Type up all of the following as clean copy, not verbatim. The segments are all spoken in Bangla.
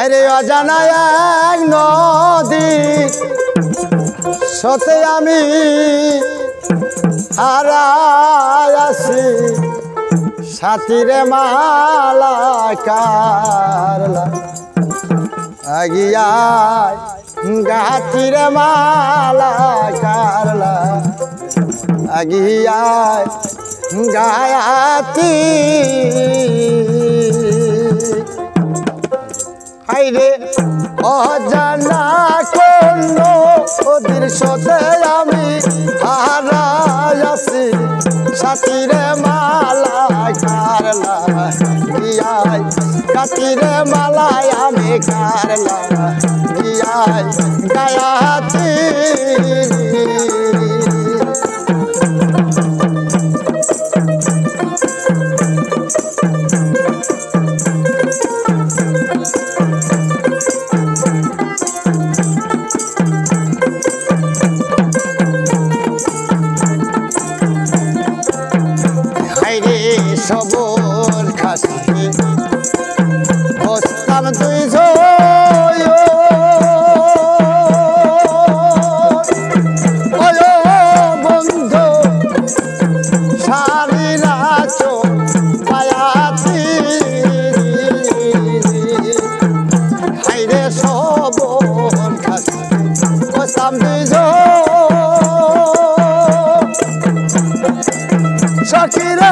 আরে অজানা এক নদী সতে আমি হারায় আছি সাথীরে মালা কার লাগিয়া গাথিরে মালা কার লাগিয়া গাতি হাইরে অজানা কোন দৃশ্যতে আমি হারায় আছি সাথীরে মালা কার লাগিয়া গাথিরে মালা আমি কার লাগিয়া গাতি সবর খাসি বসতাম তুই বন্ধু সারি নাচ পায়াতি হাইরে সবর খাসি বসতাম তুই সখিরে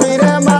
खातिर।